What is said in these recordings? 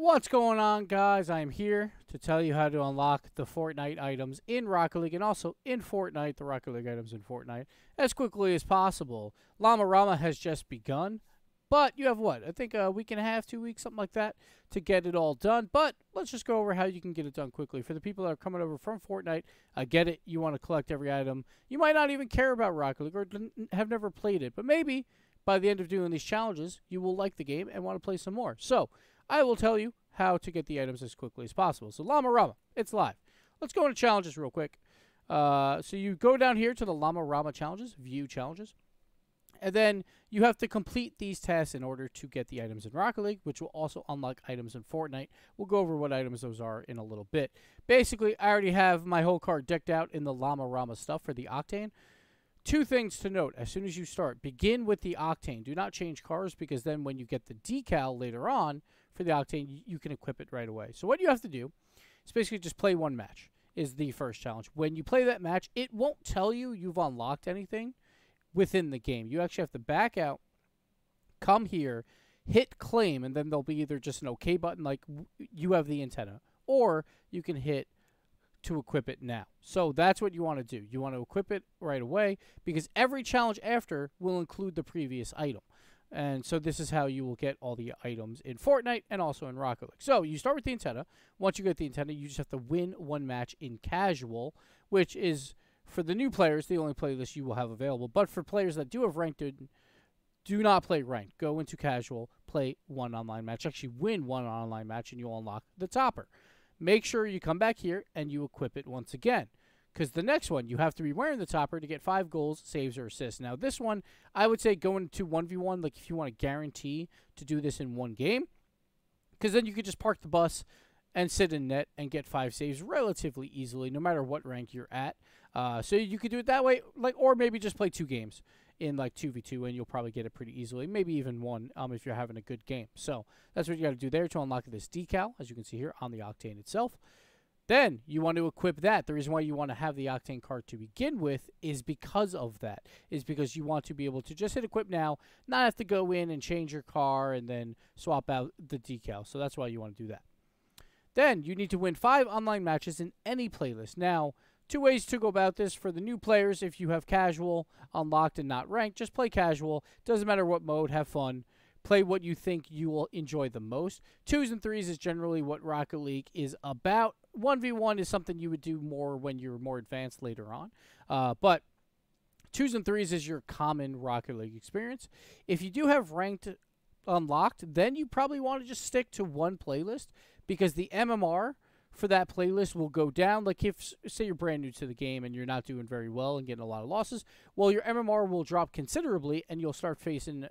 What's going on, guys? I'm here to tell you how to unlock the Fortnite items in Rocket League and also in Fortnite, the Rocket League items in Fortnite, as quickly as possible. Llama Rama has just begun, but you have what? I think a week and a half, 2 weeks, something like that, to get it all done. But let's just go over how you can get it done quickly. For the people that are coming over from Fortnite, I get it. You want to collect every item. You might not even care about Rocket League or have never played it, but maybe by the end of doing these challenges, you will like the game and want to play some more. So I will tell you how to get the items as quickly as possible. So Llama Rama, it's live. Let's go into challenges real quick. So you go down here to the Llama Rama challenges, view challenges. And then you have to complete these tasks in order to get the items in Rocket League, which will also unlock items in Fortnite. We'll go over what items those are in a little bit. Basically, I already have my whole card decked out in the Llama Rama stuff for the Octane. Two things to note as soon as you start. Begin with the Octane. Do not change cars, because then when you get the decal later on for the Octane, you can equip it right away. So what you have to do is basically just play one match is the first challenge. When you play that match, it won't tell you you've unlocked anything within the game. You actually have to back out, come here, hit claim, and then there'll be either just an OK button like you have the antenna, or you can hit to equip it now. So that's what you want to do. You want to equip it right away, because every challenge after will include the previous item. And so this is how you will get all the items in Fortnite and also in Rocket League. So you start with the antenna. Once you get the antenna, you just have to win one match in casual, which is for the new players the only playlist you will have available. But for players that do have ranked, do not play ranked. Go into casual, play one online match. Actually win one online match and you'll unlock the topper. Make sure you come back here and you equip it once again, because the next one, you have to be wearing the topper to get 5 goals, saves, or assists. Now, this one, I would say go into 1v1, like if you want to guarantee to do this in one game, because then you could just park the bus and sit in net and get 5 saves relatively easily, no matter what rank you're at. So you could do it that way, like, or maybe just play 2 games in like 2v2 and you'll probably get it pretty easily, maybe even 1 if you're having a good game. So that's what you got to do there to unlock this decal, as you can see here on the Octane itself. Then you want to equip that. The reason why you want to have the Octane card to begin with is because of that, is because you want to be able to just hit equip now, not have to go in and change your car and then swap out the decal. So that's why you want to do that. Then you need to win 5 online matches in any playlist. Now, 2 ways to go about this for the new players. If you have casual unlocked and not ranked, just play casual. Doesn't matter what mode, have fun. Play what you think you will enjoy the most. 2s and 3s is generally what Rocket League is about. 1v1 is something you would do more when you're more advanced later on. But 2s and 3s is your common Rocket League experience. If you do have ranked unlocked, then you probably want to just stick to one playlist, because the MMR for that playlist will go down. Like if, say, you're brand new to the game and you're not doing very well and getting a lot of losses, well, your MMR will drop considerably and you'll start facing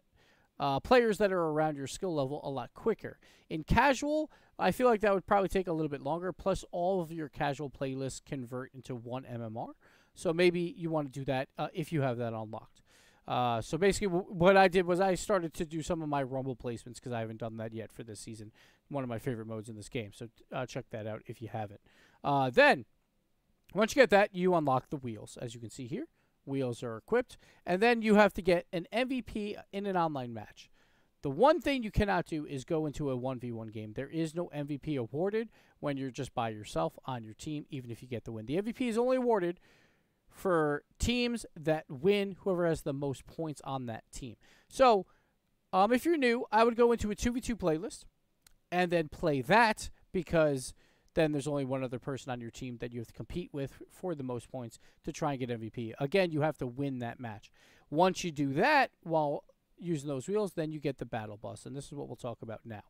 players that are around your skill level a lot quicker. In casual, I feel like that would probably take a little bit longer, plus all of your casual playlists convert into one MMR. So maybe you want to do that if you have that unlocked. So basically what I did was I started to do some of my Rumble placements, because I haven't done that yet for this season. One of my favorite modes in this game. So check that out if you haven't. Then, once you get that, you unlock the wheels. As you can see here, wheels are equipped. And then you have to get an MVP in an online match. The one thing you cannot do is go into a 1v1 game. There is no MVP awarded when you're just by yourself on your team, even if you get the win. The MVP is only awarded for teams that win, whoever has the most points on that team. So, if you're new, I would go into a 2v2 playlist and then play that, because then there's only one other person on your team that you have to compete with for the most points to try and get MVP. Again, you have to win that match. Once you do that, while using those wheels, then you get the Battle Bus, and this is what we'll talk about now.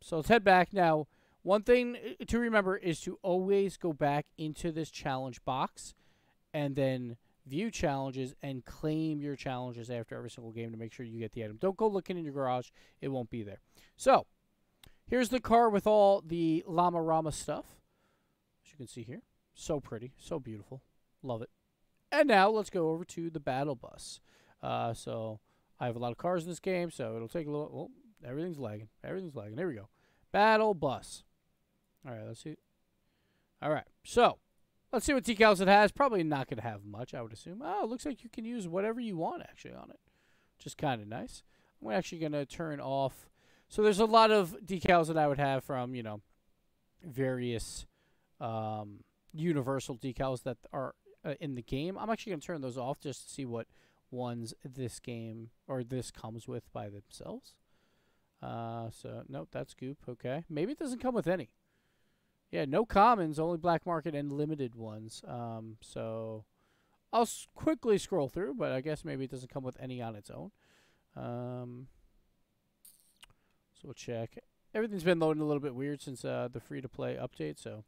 So let's head back now. One thing to remember is to always go back into this challenge box and then view challenges and claim your challenges after every single game to make sure you get the item. Don't go looking in your garage. It won't be there. So here's the car with all the Llama Rama stuff, as you can see here. So pretty. So beautiful. Love it. And now let's go over to the Battle Bus. So I have a lot of cars in this game, so it'll take a little... Oh, everything's lagging. Everything's lagging. There we go. Battle Bus. All right, let's see. All right, so let's see what decals it has. Probably not going to have much, I would assume. Oh, it looks like you can use whatever you want, actually, on it. Just kind of nice. I'm actually going to turn off So there's a lot of decals that I would have from, you know, various universal decals that are in the game. I'm actually going to turn those off just to see what ones this game or this comes with by themselves. So, nope, that's Goop. Okay. Maybe it doesn't come with any. Yeah, no commons, only black market and limited ones. So I'll quickly scroll through, but I guess maybe it doesn't come with any on its own. So we'll check. Everything's been loading a little bit weird since the free-to-play update, so...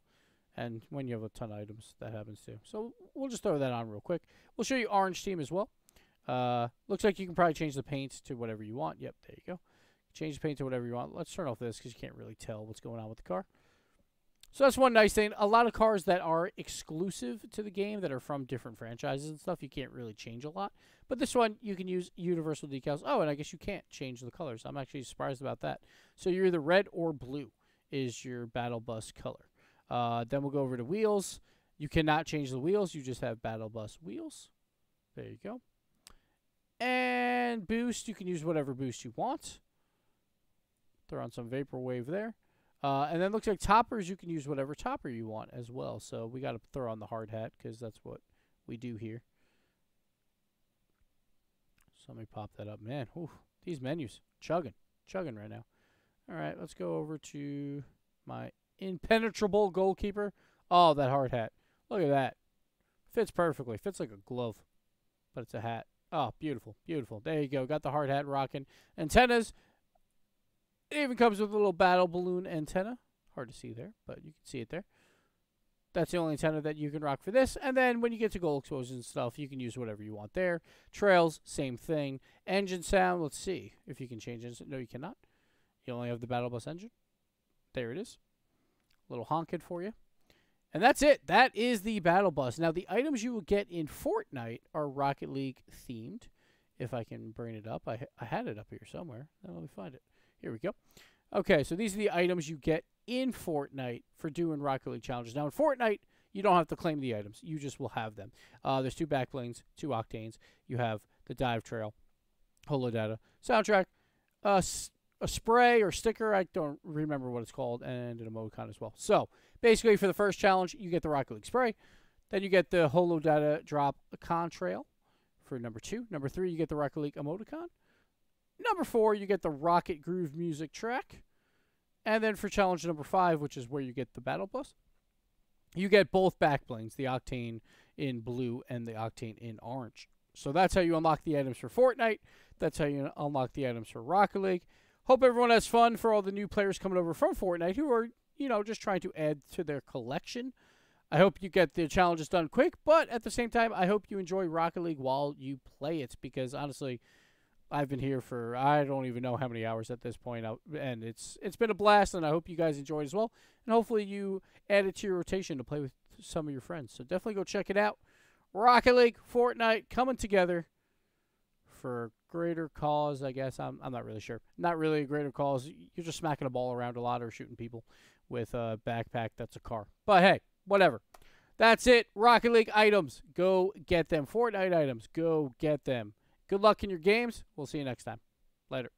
And when you have a ton of items, that happens too. So we'll just throw that on real quick. We'll show you Orange Team as well. Looks like you can probably change the paint to whatever you want. Yep, there you go. Change the paint to whatever you want. Let's turn off this because you can't really tell what's going on with the car. So that's one nice thing. A lot of cars that are exclusive to the game, that are from different franchises and stuff, you can't really change a lot. But this one, you can use universal decals. Oh, and I guess you can't change the colors. I'm actually surprised about that. So you're either red or blue is your Battle Bus color. Then we'll go over to wheels. You cannot change the wheels. You just have Battle Bus wheels. There you go. And boost. You can use whatever boost you want. Throw on some Vaporwave there. And then it looks like toppers. You can use whatever topper you want as well. So we got to throw on the hard hat because that's what we do here. So let me pop that up. Man, whew, these menus. Chugging. Chugging right now. All right, let's go over to my impenetrable goalkeeper. Oh, that hard hat. Look at that. Fits perfectly. Fits like a glove, but it's a hat. Oh, beautiful. Beautiful. There you go. Got the hard hat rocking. Antennas. It even comes with a little battle balloon antenna. Hard to see there, but you can see it there. That's the only antenna that you can rock for this. And then when you get to goal explosion and stuff, you can use whatever you want there. Trails, same thing. Engine sound. Let's see if you can change it. No, you cannot. You only have the Battle Bus engine. There it is. Little honkin' for you. And that's it. That is the Battle Bus. Now, the items you will get in Fortnite are Rocket League themed. If I can bring it up. I had it up here somewhere. Now, let me find it. Here we go. Okay, so these are the items you get in Fortnite for doing Rocket League challenges. Now, in Fortnite, you don't have to claim the items. You just will have them. There's 2 backblings, 2 octanes. You have the dive trail, Holo-Data, soundtrack, a spray or sticker, I don't remember what it's called, and an emoticon as well. So, basically, for the first challenge, you get the Rocket League spray. Then you get the Holo-Data Drop contrail for number 2. Number 3, you get the Rocket League emoticon. Number 4, you get the Rocket Groove music track. And then for challenge number 5, which is where you get the Battle Bus, you get both backblings, the Octane in blue and the Octane in orange. So that's how you unlock the items for Fortnite. That's how you unlock the items for Rocket League. Hope everyone has fun for all the new players coming over from Fortnite who are, you know, just trying to add to their collection. I hope you get the challenges done quick, but at the same time, I hope you enjoy Rocket League while you play it because, honestly, I've been here for I don't even know how many hours at this point, and it's been a blast, and I hope you guys enjoyed as well. And hopefully you add it to your rotation to play with some of your friends. So definitely go check it out. Rocket League, Fortnite, coming together for greater cause, I guess. I'm not really sure. Not really a greater cause. You're just smacking a ball around a lot or shooting people with a backpack that's a car. But hey, whatever. That's it. Rocket League items. Go get them. Fortnite items. Go get them. Good luck in your games. We'll see you next time. Later.